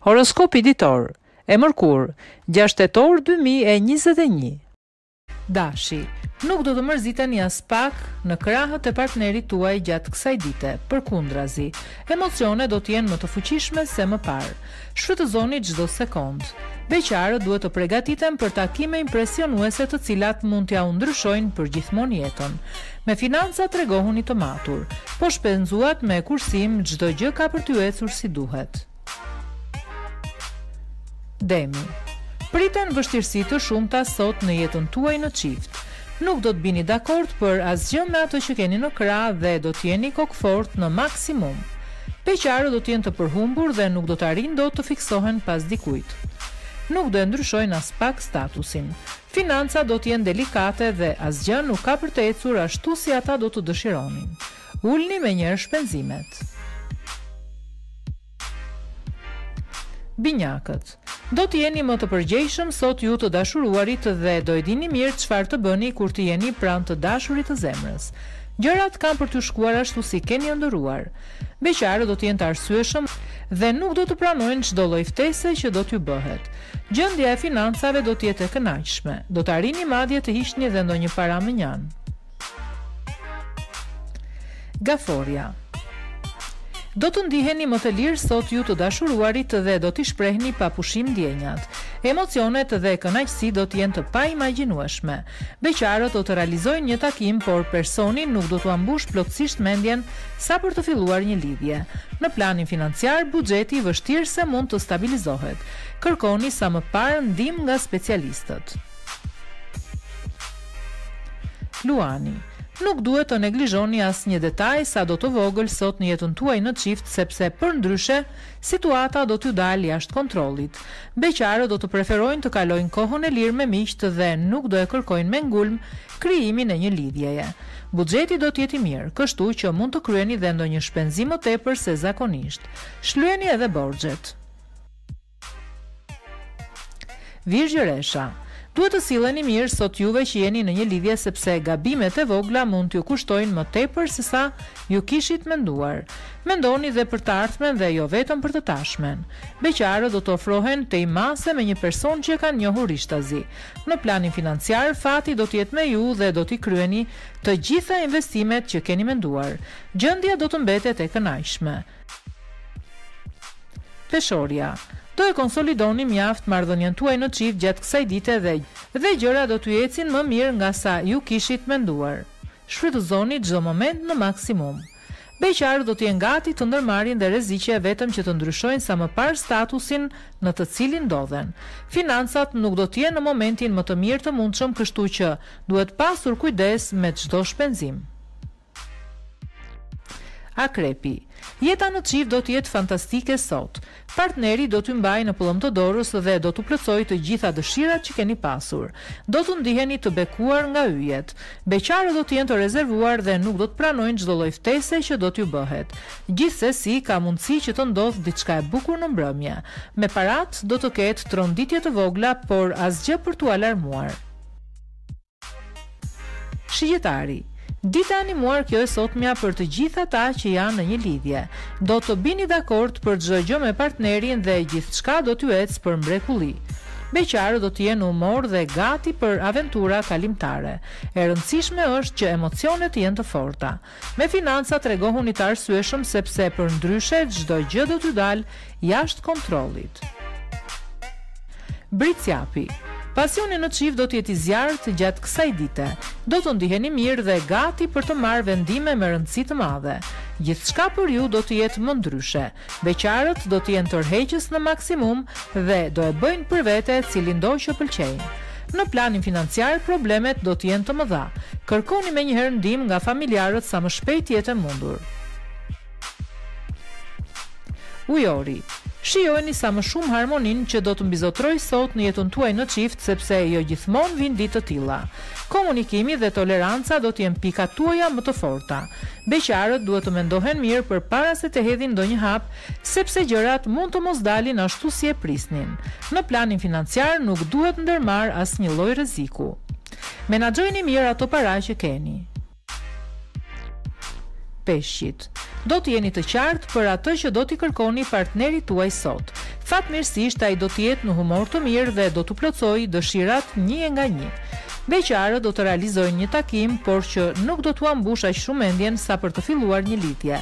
Horoskopi ditor e mërkur, 6 tetor 2021. Dashi, nuk do të mërziteni as pak në krahët e partnerit tuaj gjatë kësaj dite. Përkundrazi, emocione do të jenë më të fuqishme se më parë. Shfrytëzoni çdo sekond. Beqarët duhet të përgatiten për takime impresionuese të cilat mund t'ja u ndryshojnë për gjithmonë jetën. Me financa tregohuni të matur, po shpenzuat me kursim çdo gjë ka për t'ju ecur si duhet. Demi, priten vështirësi të shumta sot në jetën tuaj në çift. Nuk do të bini dakord për asgjë me ato që keni në krah dhe do të jeni kokfort në maksimum. Peqarët do të jenë të përhumbur dhe nuk do të arrin dot të fiksohen pas dikujt. Nuk do e ndryshojnë as pak statusin. Financa do të jenë delikate dhe asgjë nuk ka për të ecur ashtu si ata do të dëshironin. Ulni me njëherë shpenzimet. Binjakët, do të jeni më të përgjegjshëm sot ju të dashuruarit dhe do e dini mirë çfarë të bëni kur të jeni pranë të dashurit të zemrës. Gjërat kanë për t'ju shkuar ashtu si keni ëndëruar. Beqarët do të jenë të arsyeshëm dhe nuk do të pranojnë çdo lloj ftese që do t'ju bëhet. Gjendja e financave do të jetë e kënaqshme. Do të arrini madje të hiqni dhe ndonjë para më njan. Gaforja, do të ndiheni më të lirë sot ju të dashuruarit dhe do t'i shprehni pa pushim ndjenjat. Emocionet dhe kënaqësi do t'jenë të paimagjinueshme. Beqarët do të realizojnë një takim, por personi nuk do t'u ambush plotësisht mendjen sa për të filluar një lidhje. Në planin financiar, buxheti i vështirë se mund të stabilizohet. Kërkoni sa më parë ndihmë nga specialistët. Luani, nuk duhet të neglizhoni asnjë detaj sa do të vogël sot në jetën tuaj në çift, sepse përndryshe situata do t'ju dalë jashtë kontrollit. Beqarët do të preferojnë të kalojnë kohën e lirë me miqtë dhe nuk do e kërkojnë me ngulmë krijimin e një lidhjeje. Buxheti do të jetë i mirë, kështu që mund të kryeni dhe ndonjë shpenzim më tepër se zakonisht. Shlyeni edhe borxhet. Virgjëresha, duhet të silleni mirë sot juve që jeni në një lidhje, sepse gabimet e vogla mund t'ju kushtojnë më tepër se sa ju kishit menduar. Mendoni dhe për të ardhmen dhe jo vetëm për të tashmen. Beqarët do të ofrohen te imase me një person që e kanë njohur ishtazi. Në planin financiar, fati do t'jetë me ju dhe do t'i kryeni të gjitha investimet që keni menduar. Gjendja do të mbetet e kënaqshme. Peshorja, do e konsolidoni mjaft marrëdhënien tuaj në çift gjatë kësaj dite dhe gjëra do t'ju ecin më mirë nga sa ju kishit menduar. Shfrytëzoni çdo moment në maksimum. Beqarët do të jenë gati të ndërmarrin dhe rreziqe vetëm që të ndryshojnë sa më parë statusin në të cilin ndodhen. Financat nuk do të jenë në momentin më të mirë të mundshëm, kështu që duhet pasur kujdes me çdo shpenzim. Akrepi, jeta në çift do të jetë fantastike sot. Partneri do t'ju mbajë në pëllëm të dorës dhe do t'u plotësojë të gjitha dëshirat që keni pasur. Do t'u ndiheni të bekuar nga yjet. Beqarët do të jenë të rezervuar dhe nuk do të pranojnë çdo lloj ftese që do t'ju bëhet. Gjithsesi, ka mundësi që të ndodhë diçka e bukur në mbrëmje. Me parat do të ketë tronditje të vogla, por asgjë për t'u alarmuar. Shigjetari, dita animuar kjo e sotmja për të gjitha ta që janë në një lidhje. Do të bini dakord për çdo gjë me partnerin dhe gjithçka do t'ju ecë për mrekulli. Beqarët do të jenë në humor dhe gati për aventura kalimtare. E rëndësishme është që emocionet jenë të forta. Me financa tregohuni të arsyeshëm, sepse për ndryshe çdo gjë do t'ju dalë jashtë kontrollit. Bricjapi, pasioni në çift do t'jeti zjarrt gjatë kësaj dite. Do të ndiheni mirë dhe gati për të marrë vendime me rëndësi të madhe. Gjithçka për ju do të jetë më ndryshe. Beqarët do të jenë tërheqës në maksimum dhe do e bëjnë për vete cilin do që pëlqejnë. Në planin financiar, problemet do të jenë të mëdha. Kërkoni me njëherë ndihmë nga familjarët sa më shpejt jetë e mundur. Ujori, shijojeni sa më shumë harmoninë që do të mbizotrojë sot në jetën tuaj në çift, sepse jo gjithmonë vijnë ditë të tilla. Komunikimi dhe toleranca do të jenë pikat tuaja më të forta. Beqarët duhet të mendohen mirë përpara se të hedhin ndonjë hap, sepse gjërat mund të mos dalin ashtu si e prisnin. Në planin financiar nuk duhet ndërmarr asnjë lloj rreziku. Menaxhojeni mirë ato para që keni. Peshqit, do të jeni të qartë për atë që do t'i kërkoni partnerit tuaj sot. Fatmirësisht ai do të jetë në humor të mirë dhe do t'u plotësojë dëshirat një nga një. Beqarët do të realizojnë një takim, por që nuk do t'u ambush aq shumë mendjen sa për të filluar një lidhje.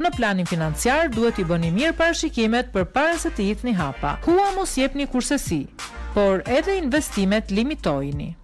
Në planin financiar duhet i bëni mirë parashikimet përpara se të hidhni hapa. Hua mos jepni kursesi, por edhe investimet limitojini.